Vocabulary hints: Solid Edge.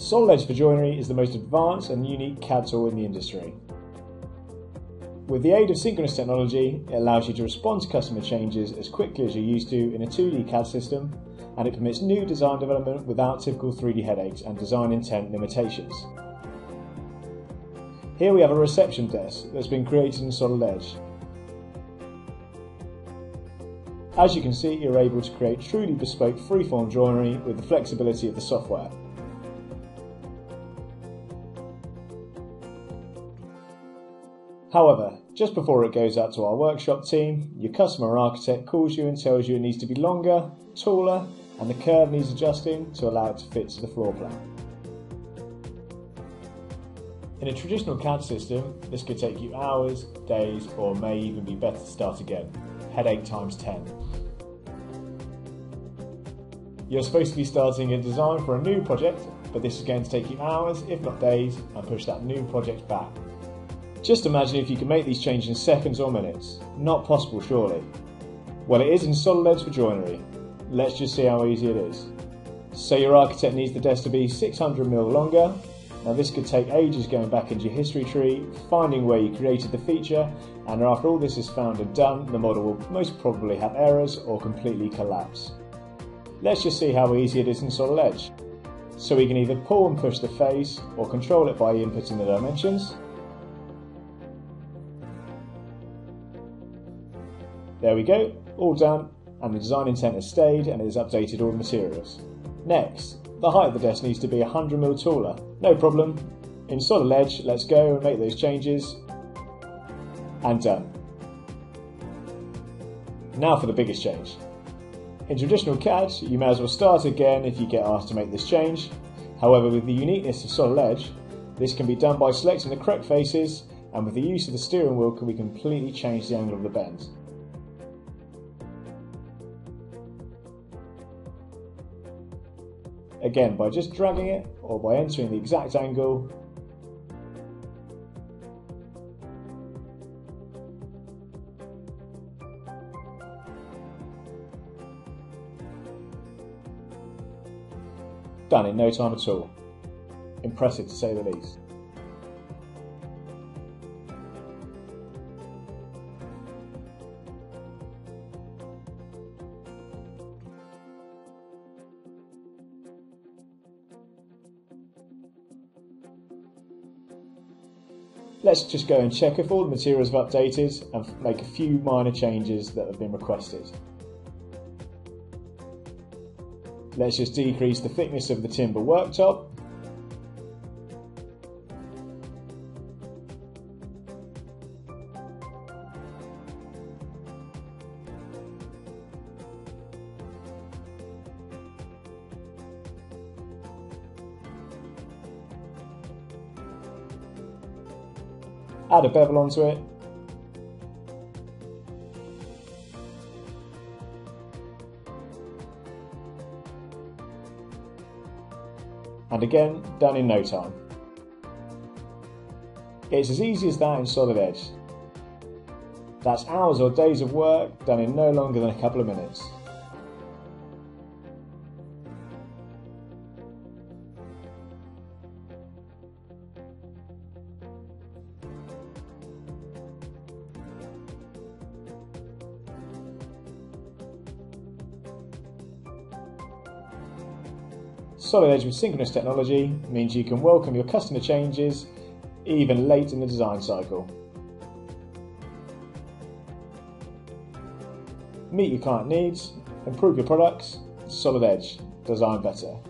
Solid Edge for Joinery is the most advanced and unique CAD tool in the industry. With the aid of synchronous technology, it allows you to respond to customer changes as quickly as you're used to in a 2D CAD system, and it permits new design development without typical 3D headaches and design intent limitations. Here we have a reception desk that's been created in Solid Edge. As you can see, you're able to create truly bespoke freeform joinery with the flexibility of the software. However, just before it goes out to our workshop team, your customer or architect calls you and tells you it needs to be longer, taller, and the curve needs adjusting to allow it to fit to the floor plan. In a traditional CAD system, this could take you hours, days, or may even be better to start again. Headache times 10. You're supposed to be starting a design for a new project, but this is going to take you hours, if not days, and push that new project back. Just imagine if you could make these changes in seconds or minutes. Not possible, surely. Well, it is in Solid Edge for Joinery. Let's just see how easy it is. So your architect needs the desk to be 600mm longer. Now this could take ages going back into your history tree, finding where you created the feature, and after all this is found and done, the model will most probably have errors or completely collapse. Let's just see how easy it is in Solid Edge. So we can either pull and push the face, or control it by inputting the dimensions. There we go, all done, and the design intent has stayed and it has updated all the materials. Next, the height of the desk needs to be 100mm taller. No problem. In Solid Edge, let's go and make those changes. And done. Now for the biggest change. In traditional CAD, you may as well start again if you get asked to make this change. However, with the uniqueness of Solid Edge, this can be done by selecting the correct faces, and with the use of the steering wheel, we can completely change the angle of the bend. Again, by just dragging it, or by entering the exact angle. Done in no time at all. Impressive to say the least. Let's just go and check if all the materials have updated and make a few minor changes that have been requested. Let's just decrease the thickness of the timber worktop. Add a bevel onto it. And again, done in no time. It's as easy as that in Solid Edge. That's hours or days of work done in no longer than a couple of minutes. Solid Edge with synchronous technology means you can welcome your customer changes even late in the design cycle. Meet your client needs, improve your products. Solid Edge, design better.